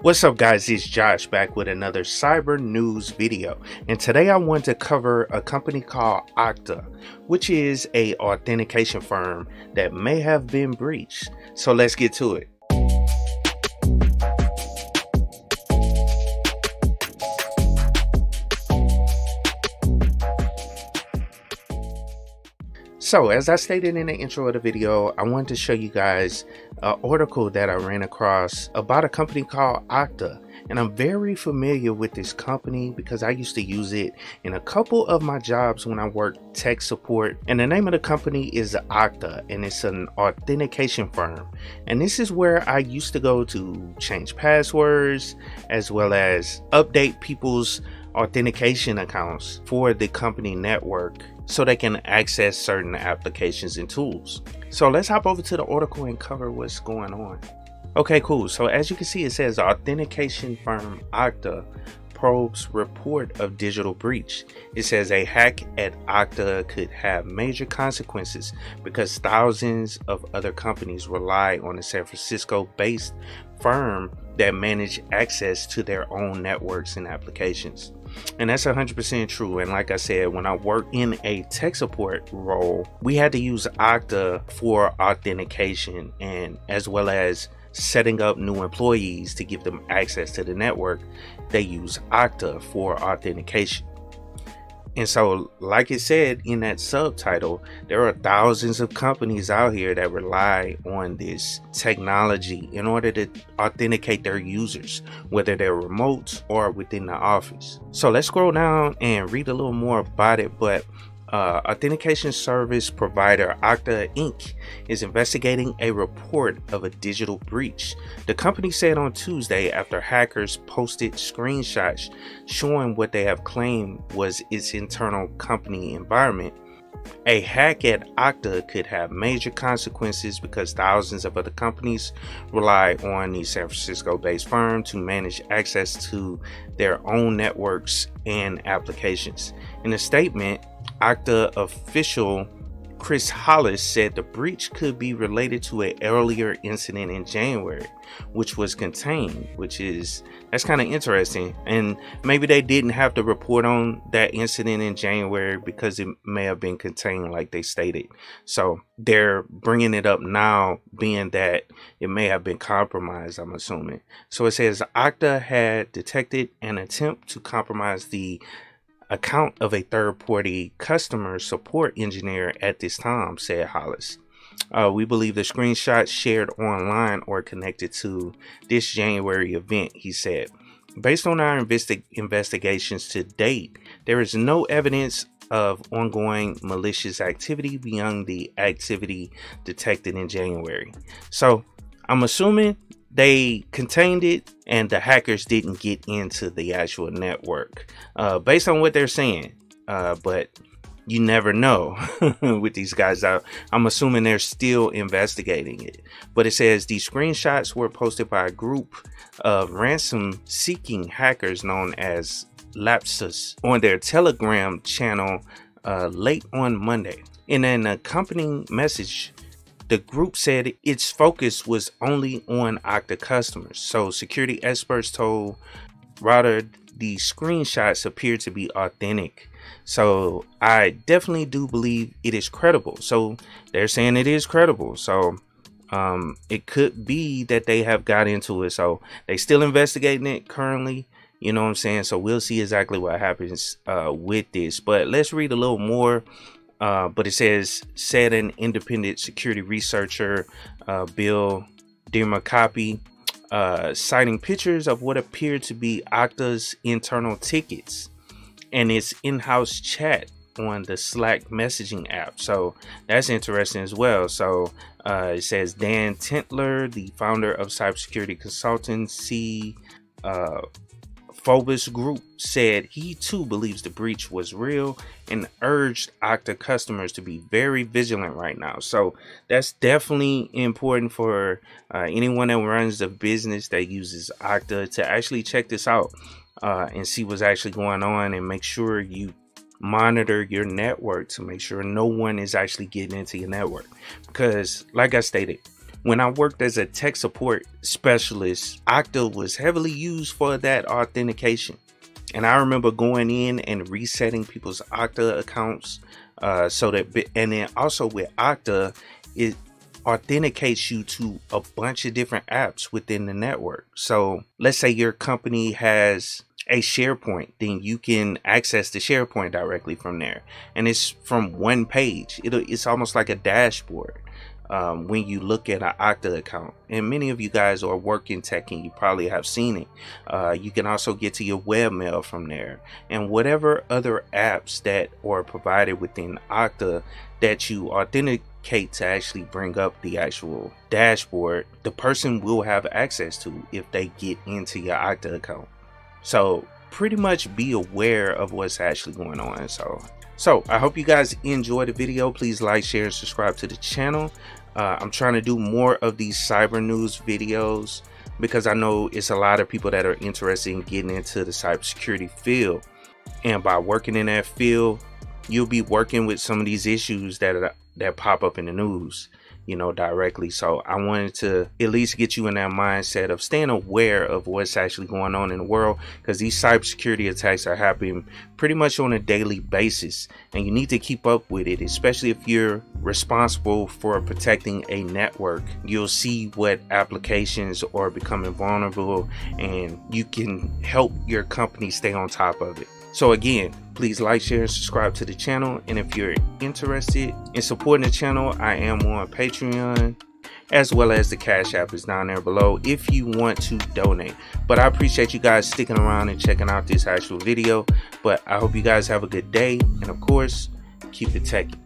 What's up guys, it's Josh back with another cyber news video, and today I want to cover a company called Okta, which is an authentication firm that may have been breached. So let's get to it. So as I stated in the intro of the video, I wanted to show you guys an article that I ran across about a company called Okta. And I'm very familiar with this company because I used to use it in a couple of my jobs when I worked tech support. And the name of the company is Okta, and it's an authentication firm. And this is where I used to go to change passwords as well as update people's authentication accounts for the company network, so they can access certain applications and tools. So let's hop over to the article and cover what's going on. Okay, cool. So as you can see, it says authentication firm Okta probes report of digital breach. It says a hack at Okta could have major consequences because thousands of other companies rely on a San Francisco-based firm that manage access to their own networks and applications. And that's 100% true. And like I said, when I worked in a tech support role, we had to use Okta for authentication and as well as setting up new employees to give them access to the network. They use Okta for authentication. And so, like it said in that subtitle, there are thousands of companies out here that rely on this technology in order to authenticate their users, whether they're remote or within the office. So let's scroll down and read a little more about it. But authentication service provider Okta Inc. is investigating a report of a digital breach. The company said on Tuesday after hackers posted screenshots showing what they have claimed was its internal company environment. A hack at Okta could have major consequences because thousands of other companies rely on the San Francisco-based firm to manage access to their own networks and applications. In a statement, Okta official Chris Hollis said the breach could be related to an earlier incident in January, which was contained, which is, that's kind of interesting. And maybe they didn't have to report on that incident in January because it may have been contained like they stated. So they're bringing it up now, being that it may have been compromised, I'm assuming. So it says Okta had detected an attempt to compromise the account of a third-party customer support engineer at this time, said Hollis. We believe the screenshots shared online are connected to this January event, he said. Based on our investigations to date, there is no evidence of ongoing malicious activity beyond the activity detected in January. So I'm assuming they contained it and the hackers didn't get into the actual network based on what they're saying. But you never know with these guys. I'm assuming they're still investigating it. But it says these screenshots were posted by a group of ransom seeking hackers known as Lapsus on their Telegram channel late on Monday. In an accompanying message, the group said its focus was only on Okta customers. So security experts told Reuters the screenshots appear to be authentic. So I definitely do believe it is credible. So they're saying it is credible. So it could be that they have got into it. So they still investigating it currently. You know what I'm saying? So we'll see exactly what happens with this. But let's read a little more. But it said an independent security researcher, Bill Demirkapi, citing pictures of what appeared to be Okta's internal tickets and its in-house chat on the Slack messaging app. So that's interesting as well. So it says Dan Tentler, the founder of cybersecurity consultancy Phobos Group, said he too believes the breach was real and urged Okta customers to be very vigilant right now. So that's definitely important for anyone that runs the business that uses Okta to actually check this out and see what's actually going on, and make sure you monitor your network to make sure no one is actually getting into your network. Because like I stated, When I worked as a tech support specialist, Okta was heavily used for that authentication. And I remember going in and resetting people's Okta accounts and then also with Okta, it authenticates you to a bunch of different apps within the network. So let's say your company has a SharePoint, then you can access the SharePoint directly from there. And it's from one page. It's almost like a dashboard when you look at an Okta account. And many of you guys are working tech and you probably have seen it. You can also get to your webmail from there and whatever other apps that are provided within Okta that you authenticate to actually bring up the actual dashboard, the person will have access to if they get into your Okta account. So pretty much be aware of what's actually going on. So I hope you guys enjoyed the video. Please like, share, and subscribe to the channel. I'm trying to do more of these cyber news videos because I know it's a lot of people that are interested in getting into the cybersecurity field. And by working in that field, you'll be working with some of these issues that pop up in the news, you know, directly. So I wanted to at least get you in that mindset of staying aware of what's actually going on in the world, because these cybersecurity attacks are happening pretty much on a daily basis, and you need to keep up with it, especially if you're responsible for protecting a network. You'll see what applications are becoming vulnerable, and you can help your company stay on top of it. So again, please like, share, and subscribe to the channel. And if you're interested in supporting the channel, I am on Patreon, as well as the Cash App is down there below if you want to donate. But I appreciate you guys sticking around and checking out this actual video. But I hope you guys have a good day. And of course, keep it techie.